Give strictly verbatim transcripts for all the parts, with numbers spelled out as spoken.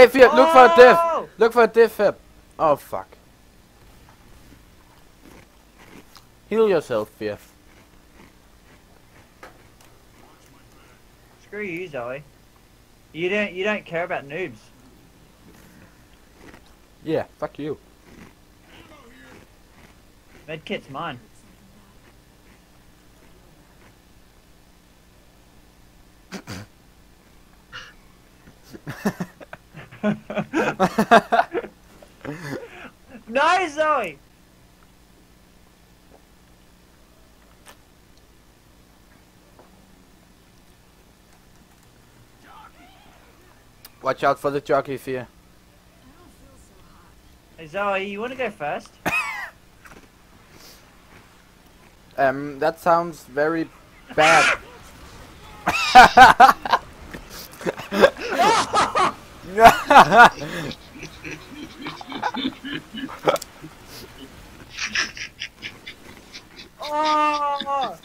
Hey, Fib, look for a diff! Look for a diff, Fib! Oh, fuck. Heal yourself, Fib. Screw you, Zoe. You don't, you don't care about noobs. Yeah, fuck you. Med kit's mine. No, Zoe! Watch out for the jockey fear. Hey Zoe, you wanna go first? um, that sounds very bad. Oh,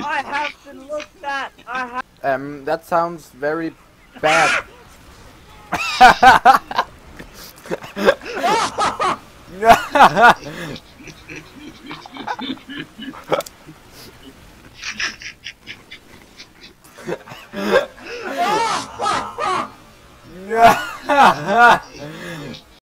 I have to look that. I have. Um, that sounds very bad.